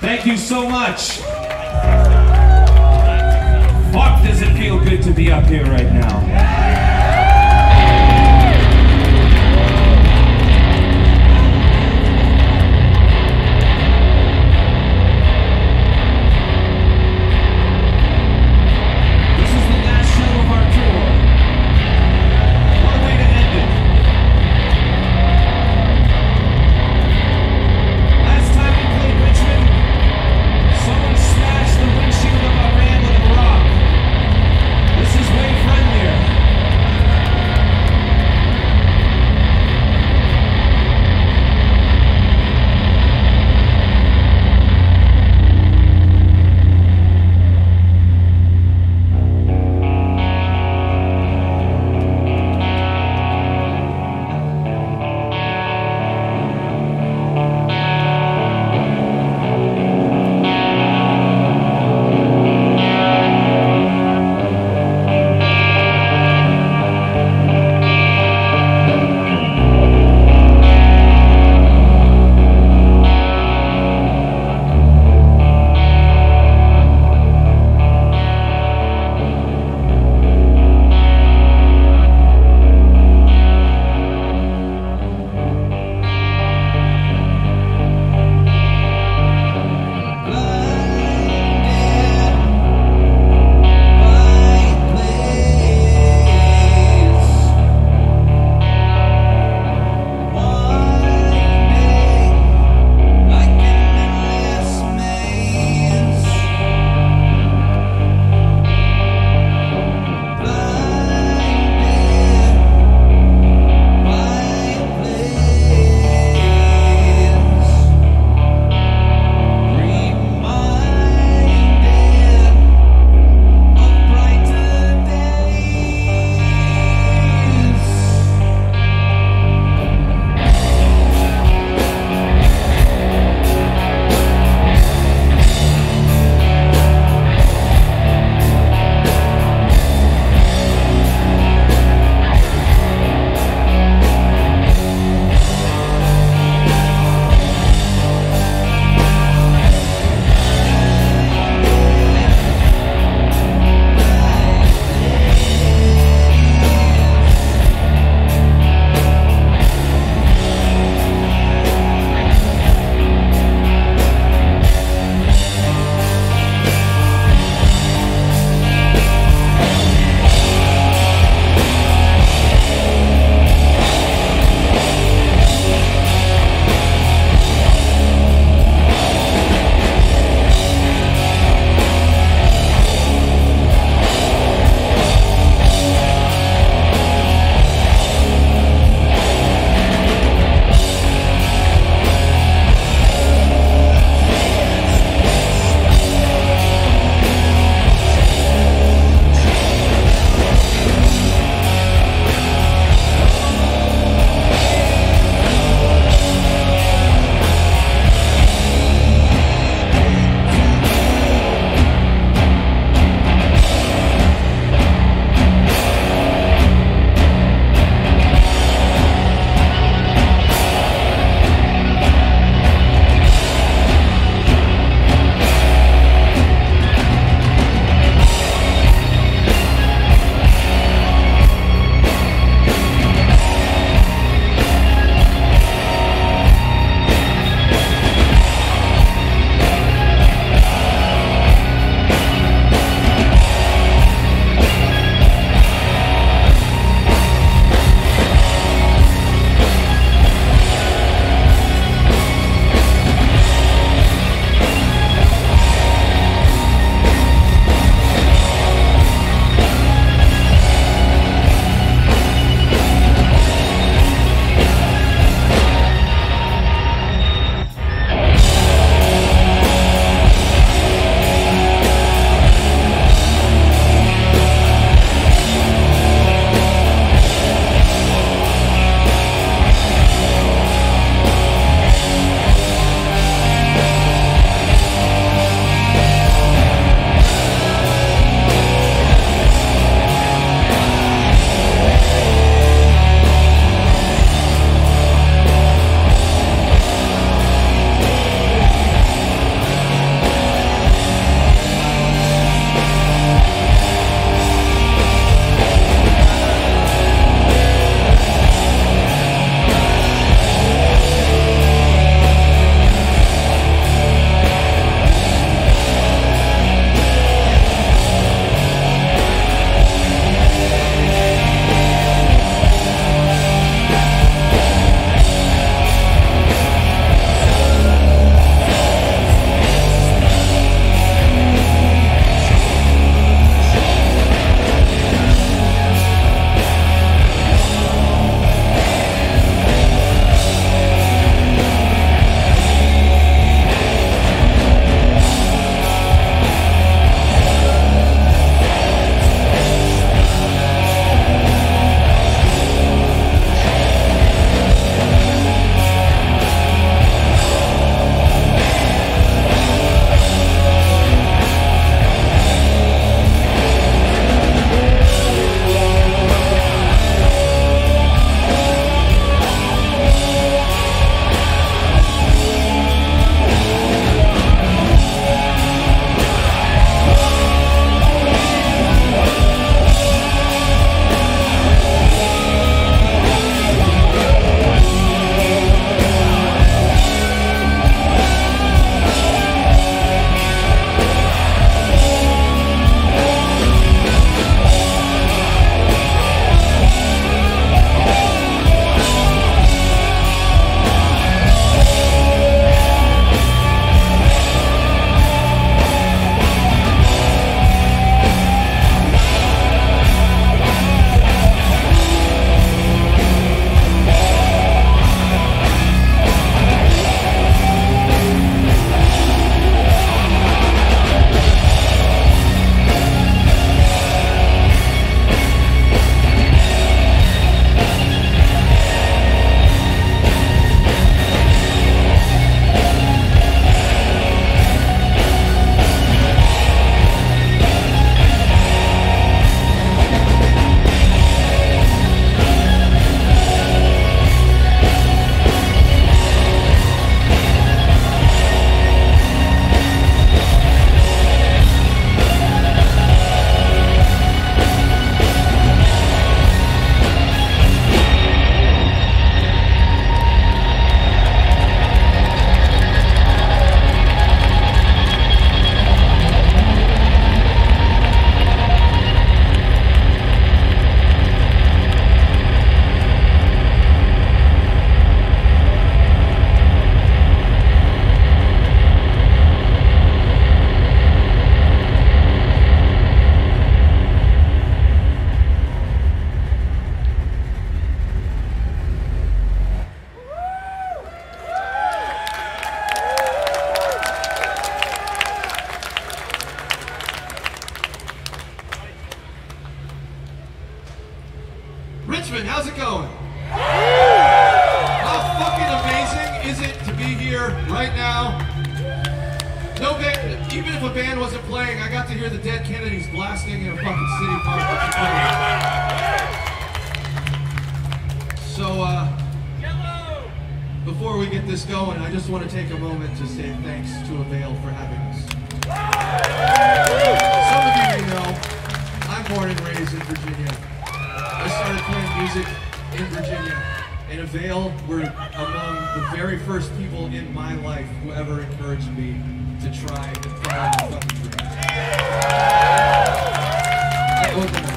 Thank you so much. Fuck, does it feel good to be up here right now. Friendlier. here, right now. No band, even if a band wasn't playing, I got to hear the Dead Kennedys blasting in a fucking city park. So, before we get this going, I just want to take a moment to say thanks to Avail for having us. Some of you may know, I'm born and raised in Virginia. I started playing music in Virginia, and Avail were among the very first people in my life who ever encouraged me to try and follow the fucking dream.